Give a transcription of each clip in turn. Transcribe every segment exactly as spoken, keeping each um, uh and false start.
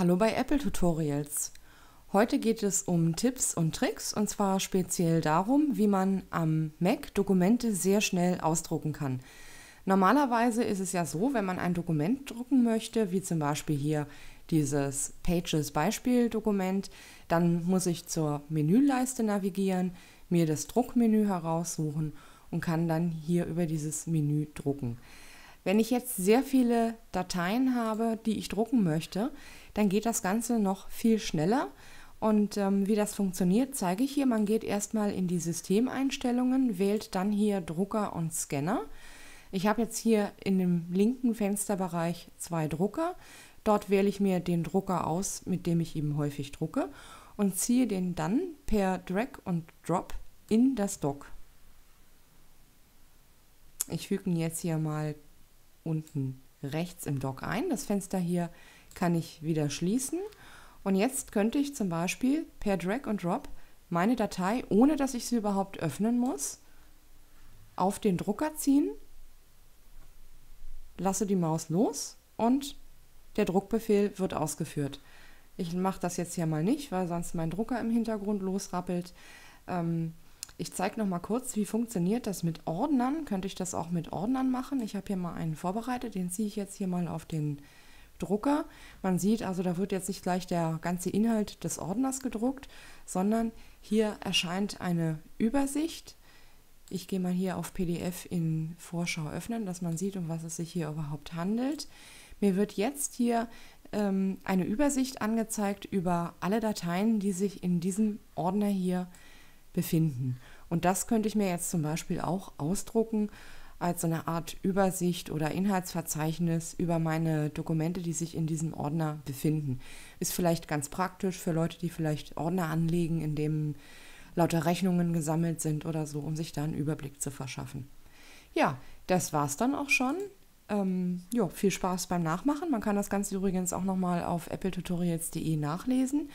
Hallo bei Apple Tutorials. Heute geht es um Tipps und Tricks, und zwar speziell darum, wie man am Mac Dokumente sehr schnell ausdrucken kann. Normalerweise ist es ja so, wenn man ein Dokument drucken möchte, wie zum Beispiel hier dieses Pages Beispieldokument, dann muss ich zur Menüleiste navigieren, mir das Druckmenü heraussuchen und kann dann hier über dieses Menü drucken. Wenn ich jetzt sehr viele Dateien habe, die ich drucken möchte, dann geht das Ganze noch viel schneller. Und ähm, wie das funktioniert, zeige ich hier. Man geht erstmal in die Systemeinstellungen, wählt dann hier Drucker und Scanner. Ich habe jetzt hier in dem linken Fensterbereich zwei Drucker. Dort wähle ich mir den Drucker aus, mit dem ich eben häufig drucke, und ziehe den dann per Drag und Drop in das Dock. Ich füge ihn jetzt hier mal unten rechts im Dock ein. Das Fenster hier kann ich wieder schließen. Und jetzt könnte ich zum Beispiel per Drag und Drop meine Datei, ohne dass ich sie überhaupt öffnen muss, auf den Drucker ziehen, lasse die Maus los und der Druckbefehl wird ausgeführt. Ich mache das jetzt hier mal nicht, weil sonst mein Drucker im Hintergrund losrappelt. Ähm, Ich zeige noch mal kurz, wie funktioniert das mit Ordnern. Könnte ich das auch mit Ordnern machen? Ich habe hier mal einen vorbereitet, den ziehe ich jetzt hier mal auf den Drucker. Man sieht also, da wird jetzt nicht gleich der ganze Inhalt des Ordners gedruckt, sondern hier erscheint eine Übersicht. Ich gehe mal hier auf P D F in Vorschau öffnen, dass man sieht, um was es sich hier überhaupt handelt. Mir wird jetzt hier ähm, eine Übersicht angezeigt über alle Dateien, die sich in diesem Ordner hier befinden. Und das könnte ich mir jetzt zum Beispiel auch ausdrucken als so eine Art Übersicht oder Inhaltsverzeichnis über meine Dokumente, die sich in diesem Ordner befinden. Ist vielleicht ganz praktisch für Leute, die vielleicht Ordner anlegen, in dem lauter Rechnungen gesammelt sind oder so, um sich da einen Überblick zu verschaffen. Ja, das war's dann auch schon. Ähm, jo, viel Spaß beim Nachmachen. Man kann das Ganze übrigens auch nochmal auf appletutorials punkt de nachlesen.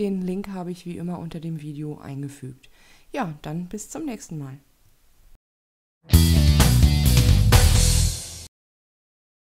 Den Link habe ich wie immer unter dem Video eingefügt. Ja, dann bis zum nächsten Mal.